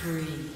Free.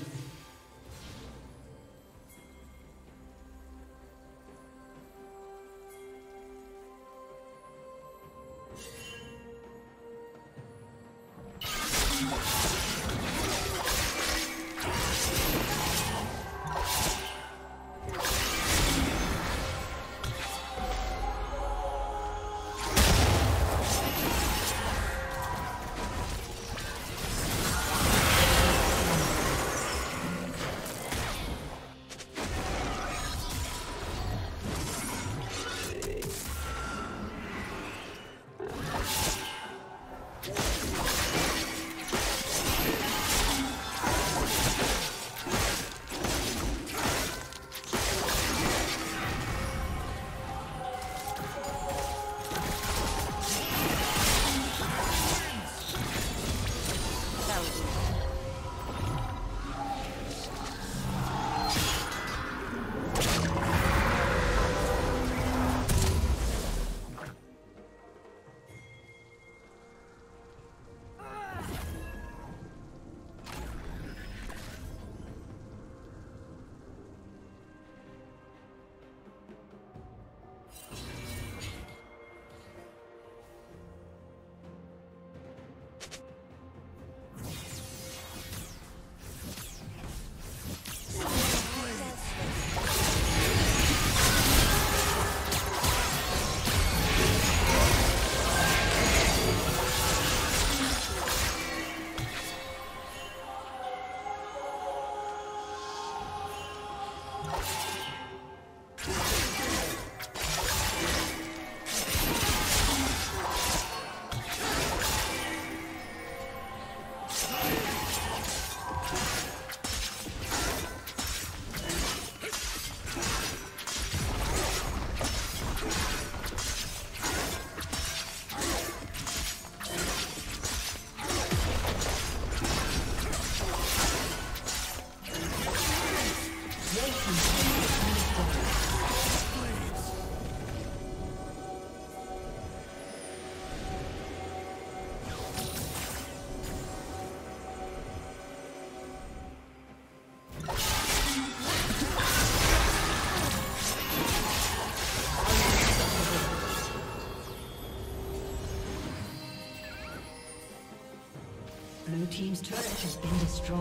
Blue team's turret has been destroyed.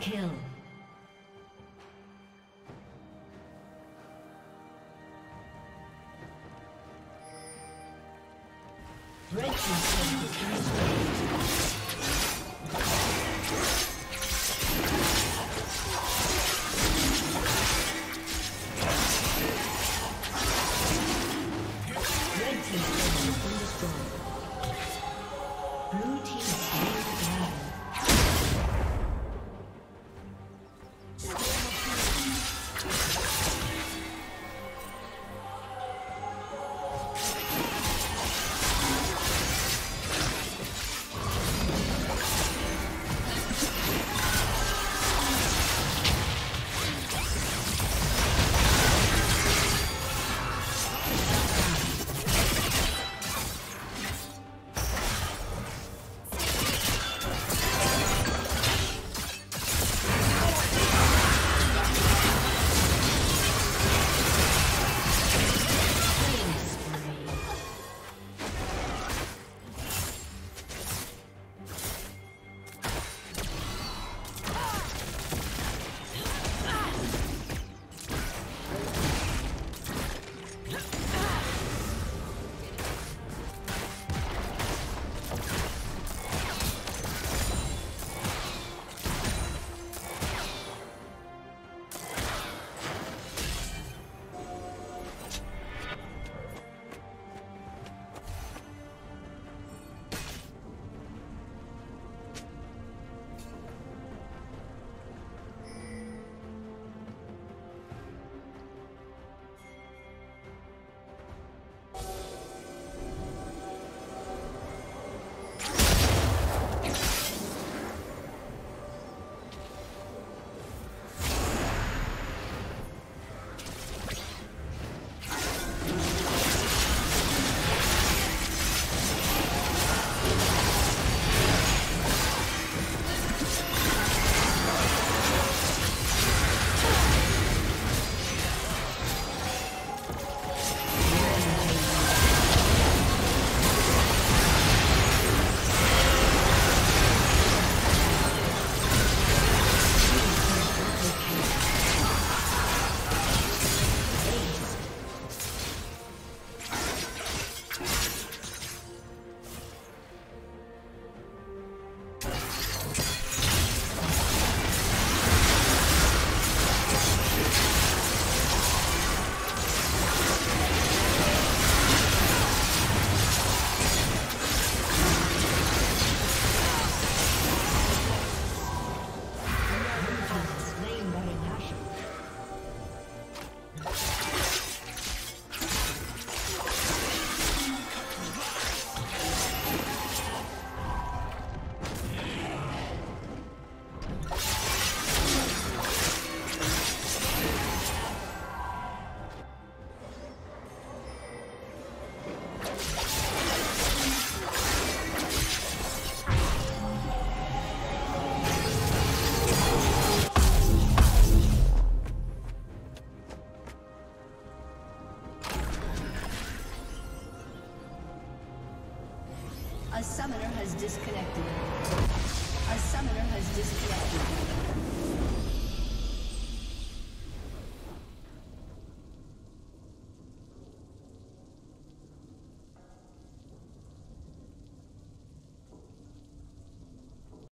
Kill. A summoner has disconnected.